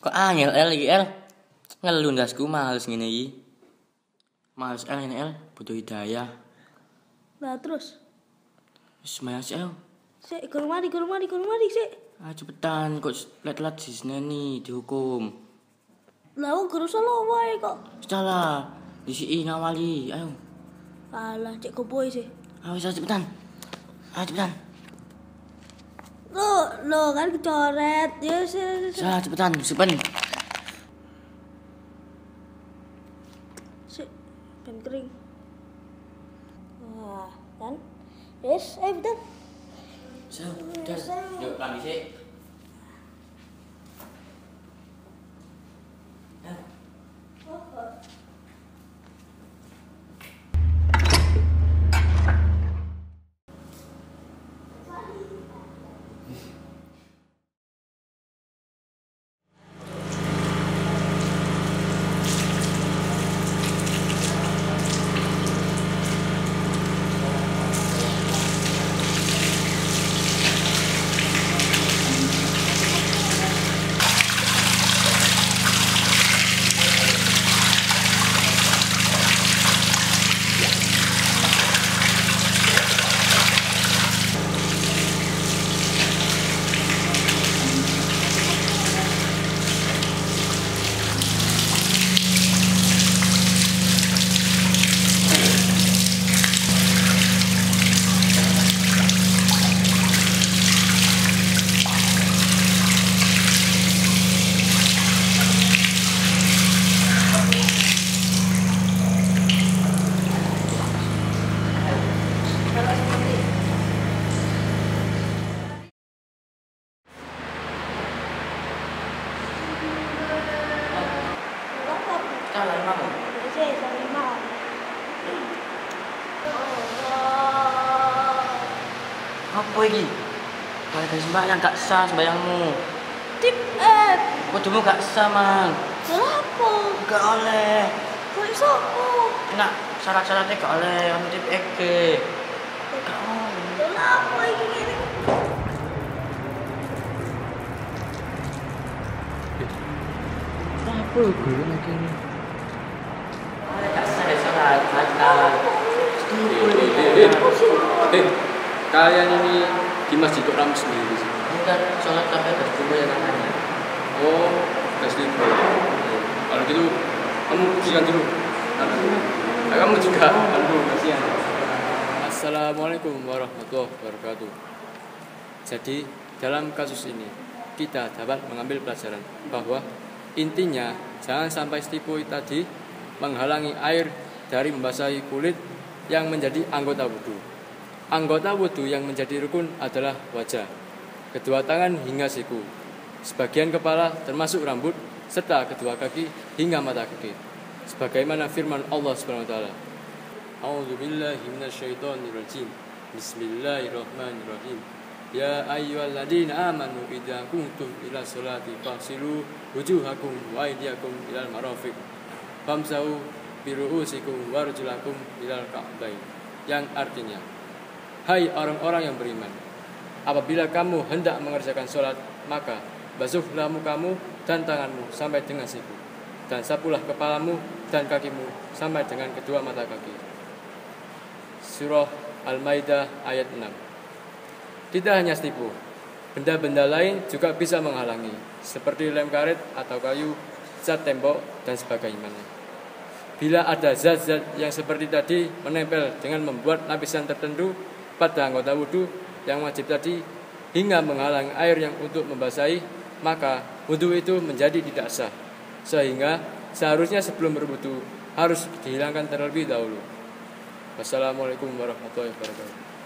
Kok angel L iki L. Ngelundasku males ngene iki. Males L ngene L, butuh hidayah. Nah, terus. Wis males L. Sik, kurang mari sik. Ah, cepetan kok let-let disneni dihukum. Lah, guru solo wae kok. Salah. Disiki ngawali, ayo. Alah, cek koboi sih. Ayo cepetan. Ayo cepetan. Lo kan kecoret. Ya salah cepetan, simpen. Sik, ben kering. Nah, kan. Wis, ayo cepetan. Yuk, lagi sih. Apa ini? Kalau ada sembahyang gak sah sembahyangmu. Tipp-Ex. Kudumu gak sah, Mang. Kenapa? Gak oleh. Kok iso? Nah, syarat-syaratnya gak oleh. Kamu Tipp-Ex gak oleh. Kenapa ini? Kenapa gue lagi ini? Gak sah ya syarat. Kalian ini di masjid orang sendiri sih. Bukan sholat tapi berjumpa ya namanya. Oh, berjumpa. Kalau gitu kamu pergikan dulu. Nah, kamu juga. Aduh, kasihan. Assalamualaikum warahmatullahi wabarakatuh. Jadi dalam kasus ini kita dapat mengambil pelajaran bahwa intinya jangan sampai stipo tadi menghalangi air dari membasahi kulit yang menjadi anggota wudu. Anggota wudu yang menjadi rukun adalah wajah, kedua tangan hingga siku, sebagian kepala termasuk rambut, serta kedua kaki hingga mata kaki. Sebagaimana firman Allah Subhanahu wa taala. A'udzubillahi minasyaitonirrajim. Bismillahirrahmanirrahim. Ya ayyuhalladzina amanu idza kuntum ila sholati fasilu wujuhakum wa aydiyakum ilal marafiq. Famsahu bi ru'usikum warjulakum ilal ka'bain. Yang artinya, hai orang-orang yang beriman, apabila kamu hendak mengerjakan sholat, maka basuhlah mukamu dan tanganmu sampai dengan siku, dan sapulah kepalamu dan kakimu sampai dengan kedua mata kaki. Surah Al-Ma'idah ayat 6. Tidak hanya stipo, benda-benda lain juga bisa menghalangi, seperti lem karet atau kayu, zat tembok, dan sebagainya. Bila ada zat-zat yang seperti tadi menempel dengan membuat lapisan tertentu pada anggota wudu yang wajib tadi hingga menghalang air yang untuk membasahi, maka wudu itu menjadi tidak sah, sehingga seharusnya sebelum berwudu harus dihilangkan terlebih dahulu. Wassalamualaikum warahmatullahi wabarakatuh.